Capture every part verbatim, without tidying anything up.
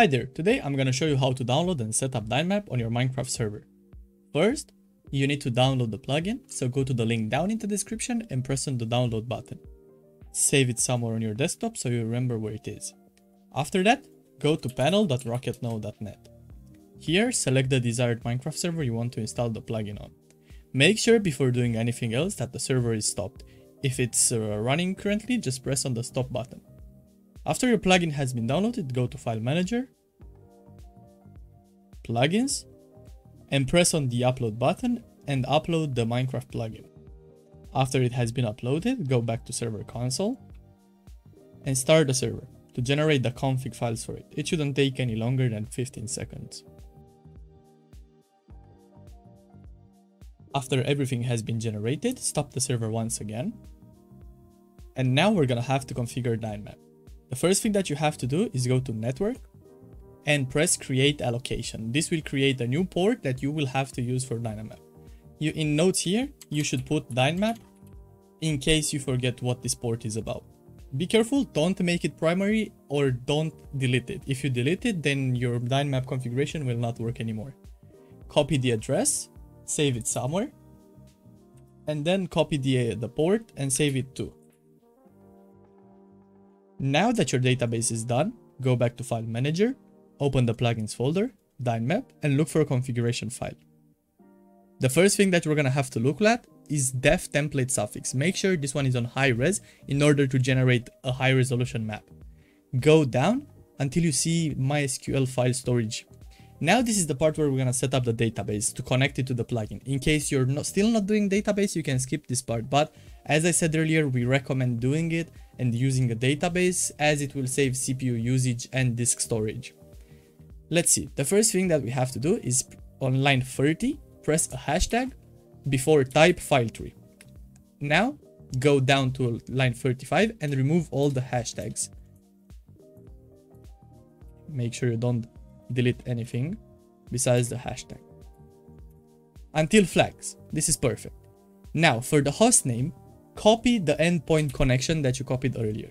Hi there, today I'm gonna show you how to download and set up Dynmap on your Minecraft server. First, you need to download the plugin, so go to the link down in the description and press on the download button. Save it somewhere on your desktop so you remember where it is. After that, go to panel dot rocket node dot net. Here, select the desired Minecraft server you want to install the plugin on. Make sure before doing anything else that the server is stopped. If it's uh, running currently, just press on the stop button. After your plugin has been downloaded, go to File Manager, Plugins, and press on the Upload button and upload the Minecraft plugin. After it has been uploaded, go back to Server Console and start the server to generate the config files for it. It shouldn't take any longer than fifteen seconds. After everything has been generated, stop the server once again. And now we're gonna have to configure Dynmap. The first thing that you have to do is go to Network and press Create Allocation. This will create a new port that you will have to use for Dynmap. You, in notes here, you should put Dynmap in case you forget what this port is about. Be careful, don't make it primary or don't delete it. If you delete it, then your Dynmap configuration will not work anymore. Copy the address, save it somewhere, and then copy the, the port and save it too. Now that your database is done, go back to File Manager, open the Plugins folder, Dynmap, and look for a configuration file. The first thing that we're gonna have to look at is def template suffix. Make sure this one is on high res in order to generate a high resolution map. Go down until you see MySQL file storage. Now this is the part where we're gonna set up the database to connect it to the plugin. In case you're not, still not doing database, you can skip this part, but as I said earlier, we recommend doing it and using a database as it will save C P U usage and disk storage. Let's see, the first thing that we have to do is on line thirty, press a hashtag before type file tree. Now go down to line thirty-five and remove all the hashtags. Make sure you don't delete anything besides the hashtag. Until flags, this is perfect. Now for the host name, copy the endpoint connection that you copied earlier.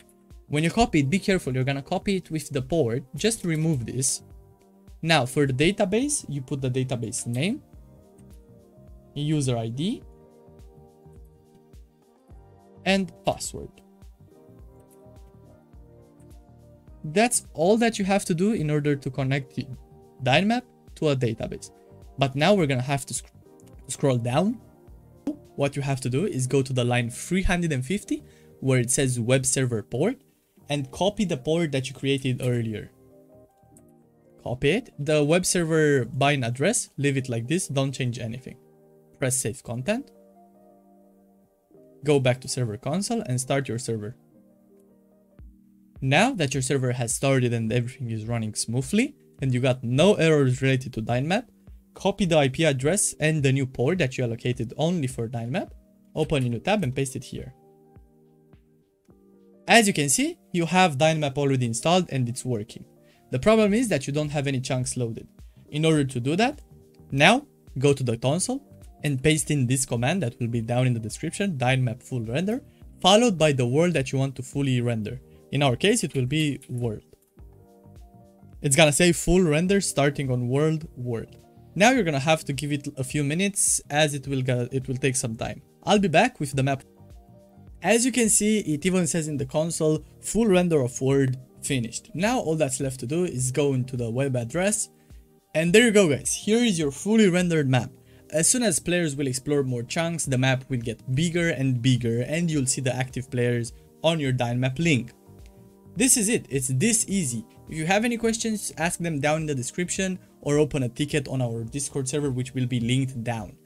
When you copy it, be careful, you're gonna copy it with the port, just remove this. Now for the database, you put the database name, user I D, and password. That's all that you have to do in order to connect Dynmap to a database. But now we're gonna have to sc scroll down. What you have to do is go to the line three hundred fifty where it says web server port and copy the port that you created earlier. Copy it, the web server bind address, leave it like this, don't change anything. Press save content, go back to server console and start your server. Now that your server has started and everything is running smoothly and you got no errors related to Dynmap, copy the I P address and the new port that you allocated only for Dynmap, open a new tab and paste it here. As you can see, you have Dynmap already installed and it's working. The problem is that you don't have any chunks loaded. In order to do that, now go to the console and paste in this command that will be down in the description, Dynmap full render, followed by the world that you want to fully render. In our case, it will be world. It's gonna say full render starting on world world. Now you're gonna have to give it a few minutes as it will go, it will take some time. I'll be back with the map. As you can see, it even says in the console, full render of world finished. Now all that's left to do is go into the web address. And there you go guys, here is your fully rendered map. As soon as players will explore more chunks, the map will get bigger and bigger and you'll see the active players on your Dynmap link. This is it, it's this easy. If you have any questions, ask them down in the description or open a ticket on our Discord server which will be linked down.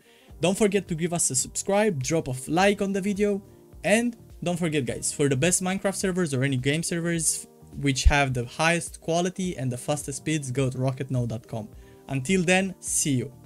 Don't forget to give us a subscribe, drop a like on the video, and don't forget guys, for the best Minecraft servers or any game servers which have the highest quality and the fastest speeds, go to rocket node dot com. Until then, see you.